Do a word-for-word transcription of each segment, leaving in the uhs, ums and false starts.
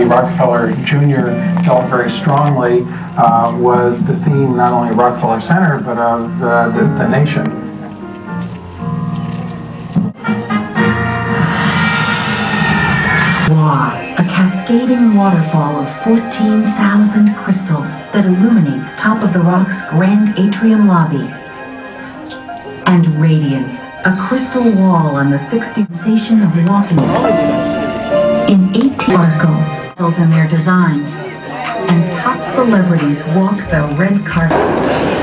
the Rockefeller Junior felt very strongly uh, was the theme not only of Rockefeller Center but of the, the, the nation. A cascading waterfall of fourteen thousand crystals that illuminates Top of the Rock's grand atrium lobby. And Radiance, a crystal wall on the sixtieth station of Watkins. In eighteen sparkles and their designs, and top celebrities walk the red carpet.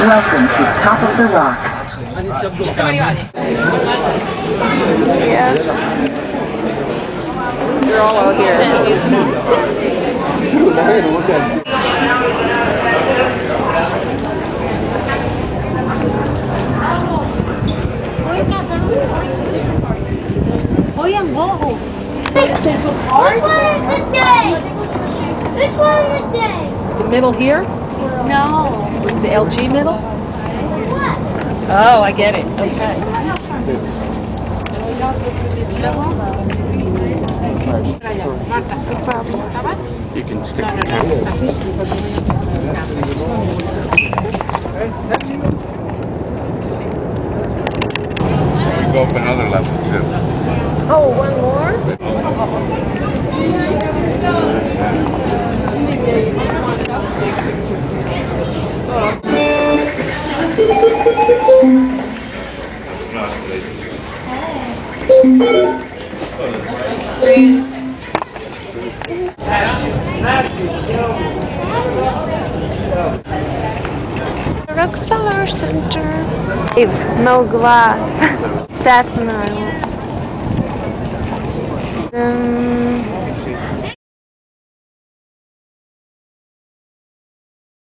Welcome to Top of the Rock. Yeah. They're all out here. Hoy and go home. Which one is the day? Which one is the day? The middle here? No. The L G middle? What? Oh, I get it. Okay. You can stick it in. We go up another level too. Oh, one more? Rockefeller Center. No glass. Staten Island. Um,